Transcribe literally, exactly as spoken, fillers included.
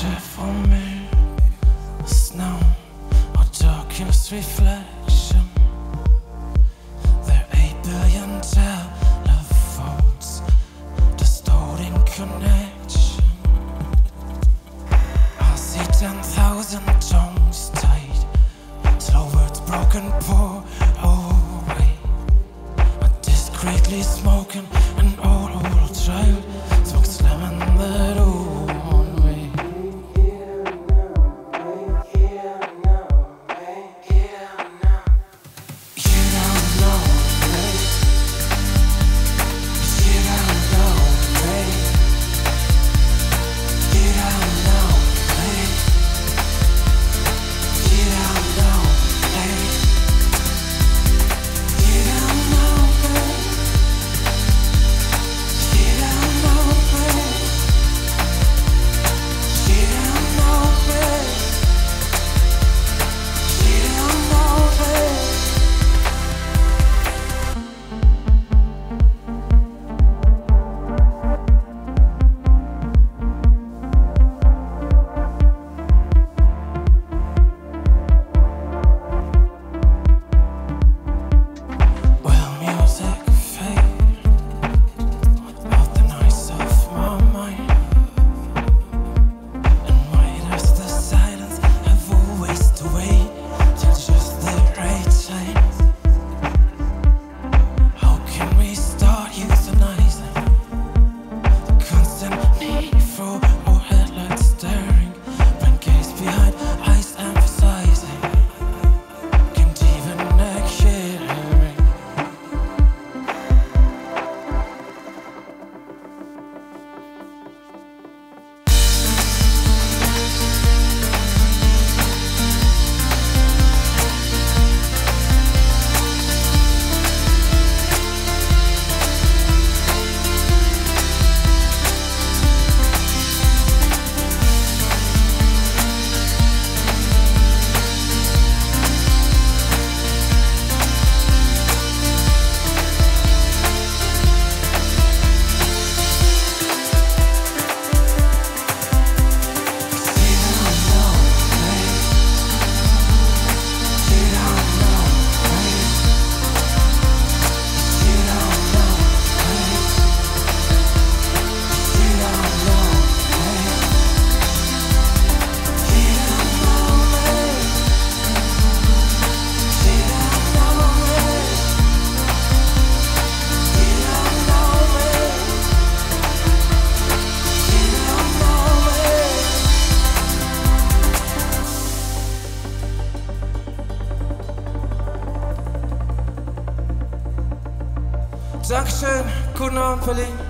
Picture for me, the snow or darkest reflection. There are eight billion telephones, distorting connection. I see ten thousand tongues tied till words broken pour away. I discreetly smoking an old old child smokes lemon that old. Dankeschön, guten Abend Berlin.